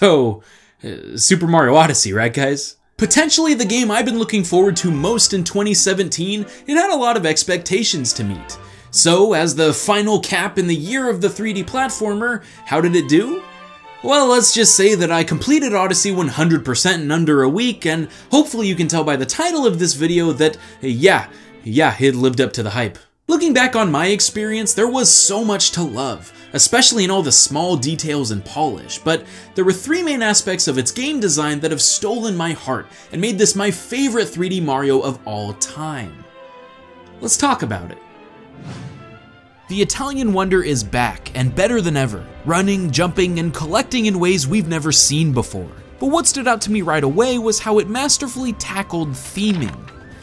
So, Super Mario Odyssey, right guys? Potentially the game I've been looking forward to most in 2017, it had a lot of expectations to meet. So, as the final cap in the year of the 3D platformer, how did it do? Well, let's just say that I completed Odyssey 100% in under a week, and hopefully you can tell by the title of this video that, yeah, it lived up to the hype. Looking back on my experience, there was so much to love, especially in all the small details and polish, but there were three main aspects of its game design that have stolen my heart and made this my favorite 3D Mario of all time. Let's talk about it. The Italian wonder is back, and better than ever, running, jumping, and collecting in ways we've never seen before. But what stood out to me right away was how it masterfully tackled theming.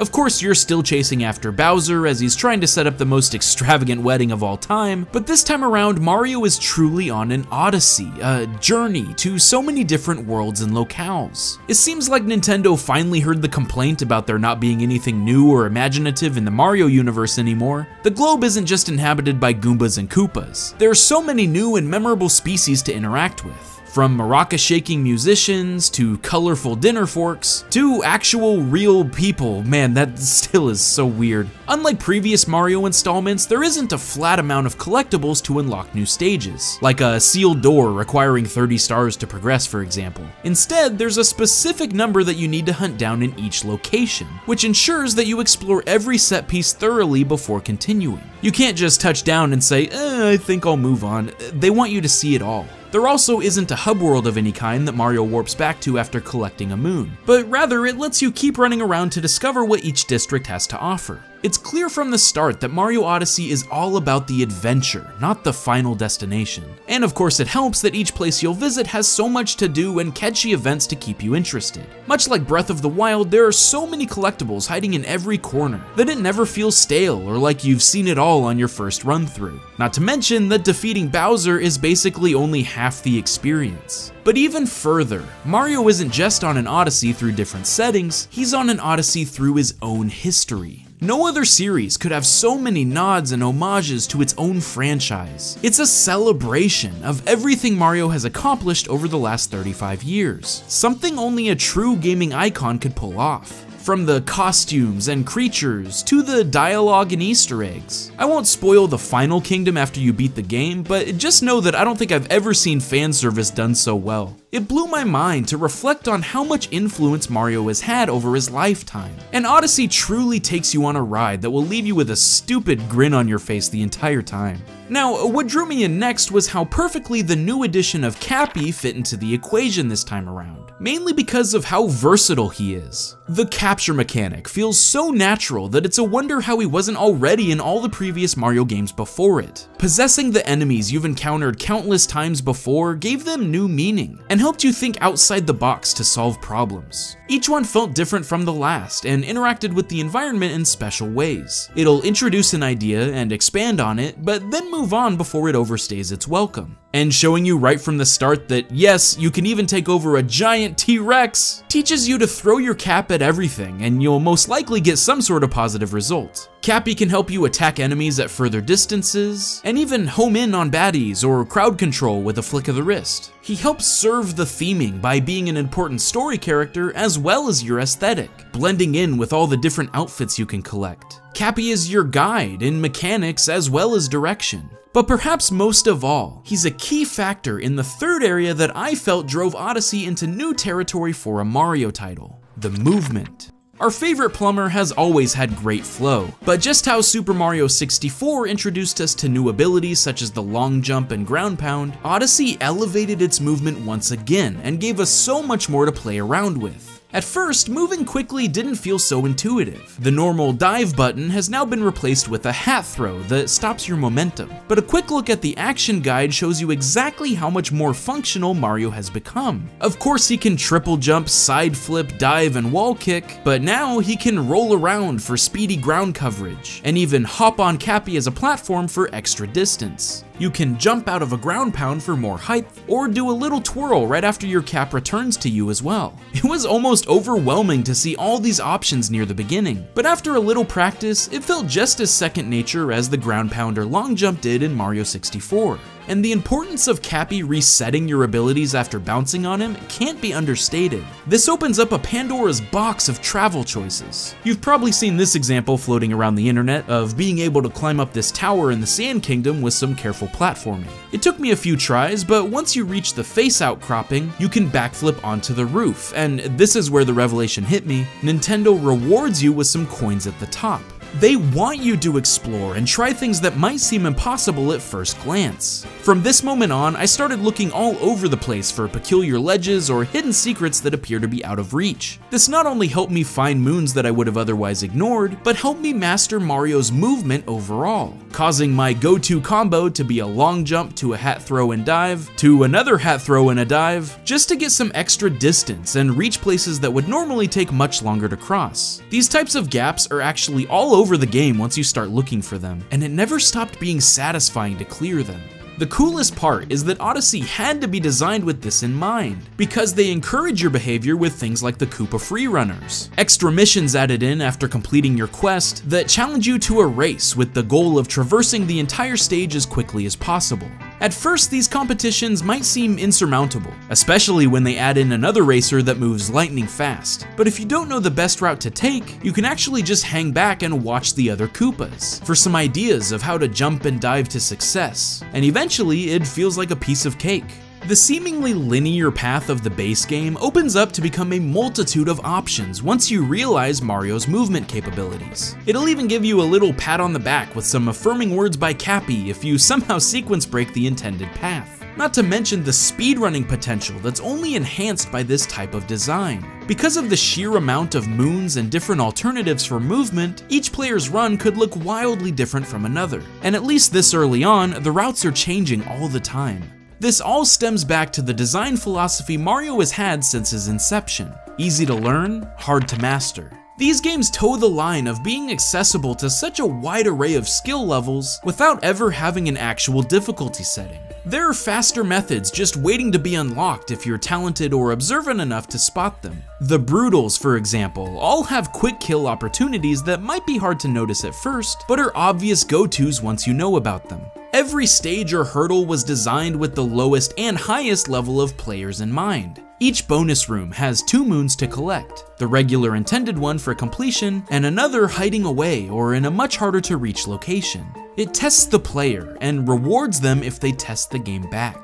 Of course, you're still chasing after Bowser as he's trying to set up the most extravagant wedding of all time, but this time around, Mario is truly on an odyssey, a journey to so many different worlds and locales. It seems like Nintendo finally heard the complaint about there not being anything new or imaginative in the Mario universe anymore. The globe isn't just inhabited by Goombas and Koopas. There are so many new and memorable species to interact with. From maraca-shaking musicians, to colorful dinner forks, to actual real people. Man, that still is so weird. Unlike previous Mario installments, there isn't a flat amount of collectibles to unlock new stages, like a sealed door requiring 30 stars to progress, for example. Instead, there's a specific number that you need to hunt down in each location, which ensures that you explore every set piece thoroughly before continuing. You can't just touch down and say, I think I'll move on. They want you to see it all. There also isn't a hub world of any kind that Mario warps back to after collecting a moon, but rather it lets you keep running around to discover what each district has to offer. It's clear from the start that Mario Odyssey is all about the adventure, not the final destination. And of course it helps that each place you'll visit has so much to do and catchy events to keep you interested. Much like Breath of the Wild, there are so many collectibles hiding in every corner that it never feels stale or like you've seen it all on your first run through. Not to mention that defeating Bowser is basically only half the experience. But even further, Mario isn't just on an odyssey through different settings, he's on an odyssey through his own history. No other series could have so many nods and homages to its own franchise. It's a celebration of everything Mario has accomplished over the last 35 years, something only a true gaming icon could pull off. From the costumes and creatures, to the dialogue and Easter eggs. I won't spoil the final kingdom after you beat the game, but just know that I don't think I've ever seen fan service done so well. It blew my mind to reflect on how much influence Mario has had over his lifetime. And Odyssey truly takes you on a ride that will leave you with a stupid grin on your face the entire time. Now, what drew me in next was how perfectly the new edition of Cappy fit into the equation this time around, mainly because of how versatile he is. The capture mechanic feels so natural that it's a wonder how he wasn't already in all the previous Mario games before it. Possessing the enemies you've encountered countless times before gave them new meaning, and helped you think outside the box to solve problems. Each one felt different from the last, and interacted with the environment in special ways. It'll introduce an idea and expand on it, but then move on before it overstays its welcome. And showing you right from the start that, yes, you can even take over a giant T-Rex, teaches you to throw your cap at everything, and you'll most likely get some sort of positive result. Cappy can help you attack enemies at further distances, and even home in on baddies or crowd control with a flick of the wrist. He helps serve the theming by being an important story character as well as your aesthetic, blending in with all the different outfits you can collect. Cappy is your guide in mechanics as well as direction. But perhaps most of all, he's a key factor in the third area that I felt drove Odyssey into new territory for a Mario title, the movement. Our favorite plumber has always had great flow, but just how Super Mario 64 introduced us to new abilities such as the long jump and ground pound, Odyssey elevated its movement once again and gave us so much more to play around with. At first, moving quickly didn't feel so intuitive. The normal dive button has now been replaced with a hat throw that stops your momentum, but a quick look at the action guide shows you exactly how much more functional Mario has become. Of course, he can triple jump, side flip, dive, and wall kick, but now he can roll around for speedy ground coverage, and even hop on Cappy as a platform for extra distance. You can jump out of a ground pound for more height, or do a little twirl right after your cap returns to you as well. It was almost overwhelming to see all these options near the beginning, but after a little practice, it felt just as second nature as the ground pound or long jump did in Mario 64. and the importance of Cappy resetting your abilities after bouncing on him can't be understated. This opens up a Pandora's box of travel choices. You've probably seen this example floating around the internet of being able to climb up this tower in the Sand Kingdom with some careful platforming. It took me a few tries, but once you reach the face outcropping, you can backflip onto the roof, and this is where the revelation hit me. Nintendo rewards you with some coins at the top. They want you to explore and try things that might seem impossible at first glance. From this moment on, I started looking all over the place for peculiar ledges or hidden secrets that appear to be out of reach. This not only helped me find moons that I would have otherwise ignored, but helped me master Mario's movement overall, causing my go-to combo to be a long jump to a hat throw and dive, to another hat throw and a dive, just to get some extra distance and reach places that would normally take much longer to cross. These types of gaps are actually all over the game once you start looking for them, and it never stopped being satisfying to clear them. The coolest part is that Odyssey had to be designed with this in mind, because they encourage your behavior with things like the Koopa Freerunners, extra missions added in after completing your quest that challenge you to a race with the goal of traversing the entire stage as quickly as possible. At first, these competitions might seem insurmountable, especially when they add in another racer that moves lightning fast. But if you don't know the best route to take, you can actually just hang back and watch the other Koopas for some ideas of how to jump and dive to success, and eventually it feels like a piece of cake. The seemingly linear path of the base game opens up to become a multitude of options once you realize Mario's movement capabilities. It'll even give you a little pat on the back with some affirming words by Cappy if you somehow sequence break the intended path. Not to mention the speedrunning potential that's only enhanced by this type of design. Because of the sheer amount of moons and different alternatives for movement, each player's run could look wildly different from another. And at least this early on, the routes are changing all the time. This all stems back to the design philosophy Mario has had since his inception. Easy to learn, hard to master. These games toe the line of being accessible to such a wide array of skill levels without ever having an actual difficulty setting. There are faster methods just waiting to be unlocked if you're talented or observant enough to spot them. The Brutals, for example, all have quick kill opportunities that might be hard to notice at first, but are obvious go-tos once you know about them. Every stage or hurdle was designed with the lowest and highest level of players in mind. Each bonus room has 2 moons to collect, the regular intended one for completion, and another hiding away or in a much harder to reach location. It tests the player and rewards them if they test the game back.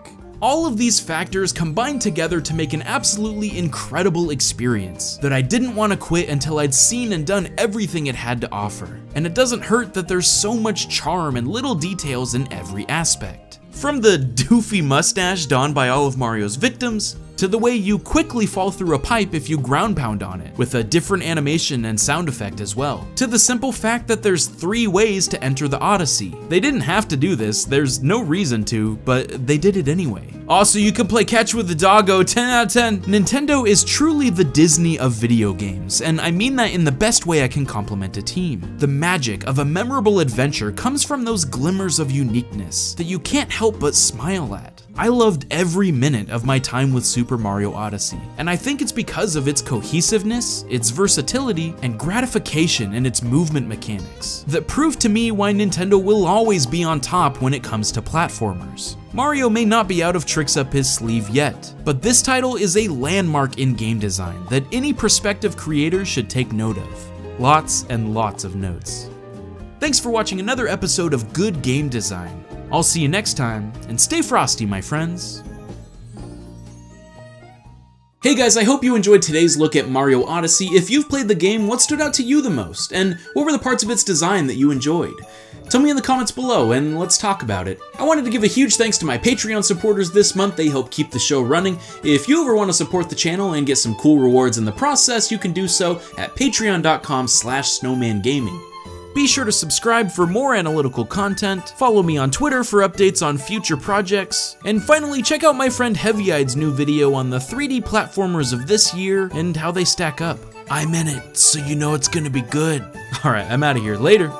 All of these factors combine together to make an absolutely incredible experience that I didn't want to quit until I'd seen and done everything it had to offer. And it doesn't hurt that there's so much charm and little details in every aspect. From the doofy mustache donned by all of Mario's victims, to the way you quickly fall through a pipe if you ground pound on it, with a different animation and sound effect as well, to the simple fact that there's 3 ways to enter the Odyssey. They didn't have to do this, there's no reason to, but they did it anyway. Also, you can play catch with the doggo, 10 out of 10. Nintendo is truly the Disney of video games, and I mean that in the best way I can compliment a team. The magic of a memorable adventure comes from those glimmers of uniqueness that you can't help but smile at. I loved every minute of my time with Super Mario Odyssey, and I think it's because of its cohesiveness, its versatility, and gratification in its movement mechanics that prove to me why Nintendo will always be on top when it comes to platformers. Mario may not be out of tricks up his sleeve yet, but this title is a landmark in game design that any prospective creator should take note of. Lots and lots of notes. Thanks for watching another episode of Good Game Design. I'll see you next time, and stay frosty, my friends. Hey guys, I hope you enjoyed today's look at Mario Odyssey. If you've played the game, what stood out to you the most? And what were the parts of its design that you enjoyed? Tell me in the comments below and let's talk about it. I wanted to give a huge thanks to my Patreon supporters this month. They help keep the show running. If you ever want to support the channel and get some cool rewards in the process, you can do so at patreon.com/snowmangaming. Be sure to subscribe for more analytical content, follow me on Twitter for updates on future projects, and finally check out my friend Heavy-Eyed's new video on the 3D platformers of this year and how they stack up. I'm in it, so you know it's gonna be good. Alright, I'm out of here. Later.